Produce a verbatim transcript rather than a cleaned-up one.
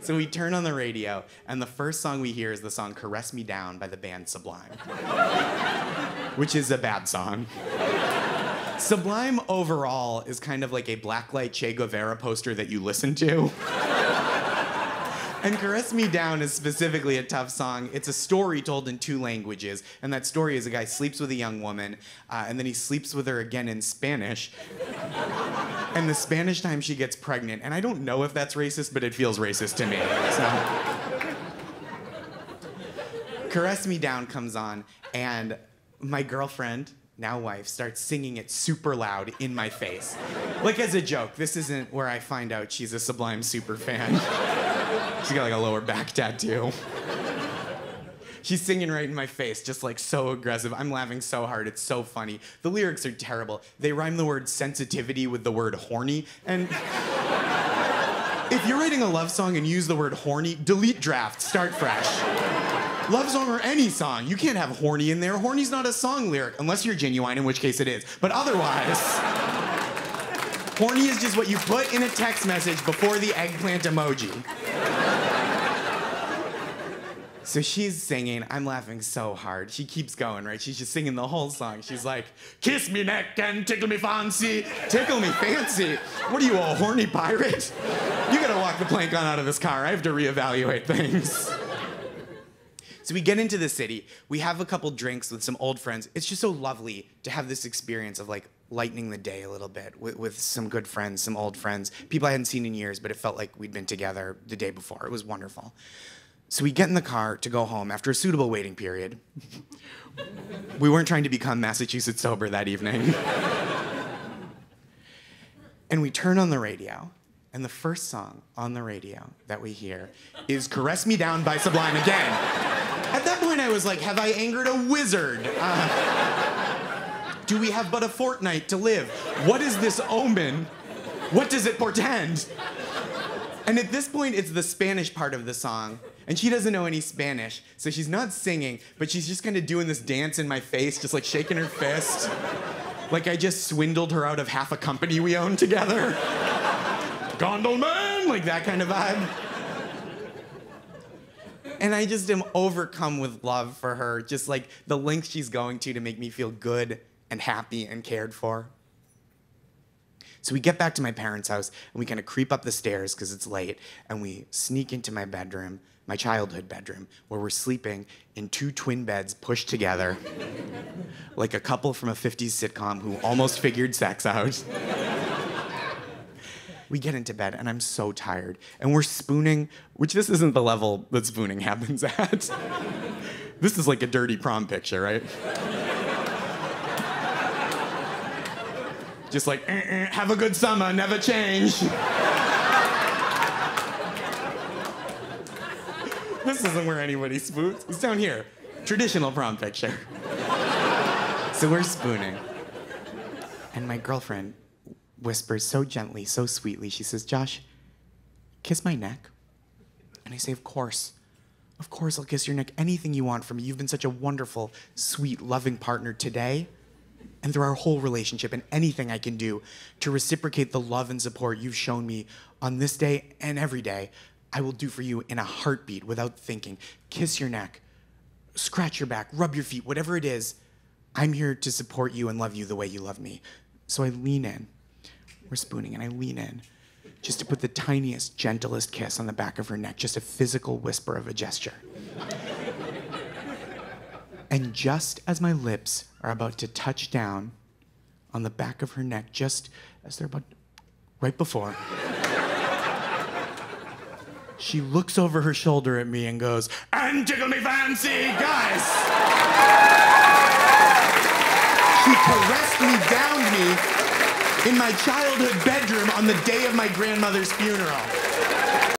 So we turn on the radio, and the first song we hear is the song Caress Me Down by the band Sublime, which is a bad song. Sublime overall is kind of like a blacklight Che Guevara poster that you listen to. And Caress Me Down is specifically a tough song. It's a story told in two languages, and that story is a guy sleeps with a young woman, uh, and then he sleeps with her again in Spanish. And the Spanish time she gets pregnant, and I don't know if that's racist, but it feels racist to me. So. Caress Me Down comes on, and my girlfriend, now wife, starts singing it super loud in my face. Like as a joke. This isn't where I find out she's a Sublime super fan. She's got like a lower back tattoo. She's singing right in my face, just like so aggressive. I'm laughing so hard, it's so funny. The lyrics are terrible. They rhyme the word sensitivity with the word horny. And if you're writing a love song and use the word horny, delete draft, start fresh. Love song or any song, you can't have horny in there. Horny's not a song lyric, unless you're Genuine, in which case it is. But otherwise, horny is just what you put in a text message before the eggplant emoji. So she's singing, I'm laughing so hard. She keeps going, right? She's just singing the whole song. She's like, kiss me neck and tickle me fancy. Tickle me fancy? What are you, a horny pirate? You gotta walk the plank on out of this car. I have to reevaluate things. So we get into the city, we have a couple drinks with some old friends. It's just so lovely to have this experience of like lightening the day a little bit with, with some good friends, some old friends, people I hadn't seen in years, but it felt like we'd been together the day before. It was wonderful. So we get in the car to go home after a suitable waiting period. We weren't trying to become Massachusetts sober that evening. And we turn on the radio, and the first song on the radio that we hear is Caress Me Down by Sublime again. At that point I was like, have I angered a wizard? Uh, do we have but a fortnight to live? What is this omen? What does it portend? And at this point it's the Spanish part of the song, and she doesn't know any Spanish, so she's not singing, but she's just kind of doing this dance in my face, just like shaking her fist. Like I just swindled her out of half a company we owned together. Gondelman, like that kind of vibe. And I just am overcome with love for her, just like the length she's going to to make me feel good and happy and cared for. So we get back to my parents' house, and we kind of creep up the stairs because it's late, and we sneak into my bedroom, my childhood bedroom, where we're sleeping in two twin beds pushed together, like a couple from a fifties sitcom who almost figured sex out. We get into bed, and I'm so tired, and we're spooning, which this isn't the level that spooning happens at. This is like a dirty prom picture, right? Just like, eh, eh, have a good summer, never change. This isn't where anybody spoons. It's down here. Traditional prom picture. So we're spooning, and my girlfriend whispers so gently, so sweetly, she says, Josh, kiss my neck. And I say, of course, of course I'll kiss your neck, anything you want from me. You've been such a wonderful, sweet, loving partner today and through our whole relationship, and anything I can do to reciprocate the love and support you've shown me on this day and every day, I will do for you in a heartbeat without thinking. Kiss your neck, scratch your back, rub your feet, whatever it is, I'm here to support you and love you the way you love me. So I lean in. We're spooning, and I lean in just to put the tiniest, gentlest kiss on the back of her neck, just a physical whisper of a gesture. And just as my lips are about to touch down on the back of her neck, just as they're about, right before, she looks over her shoulder at me and goes, and tickle me fancy, guys! She caressed me down me in my childhood bedroom on the day of my grandmother's funeral.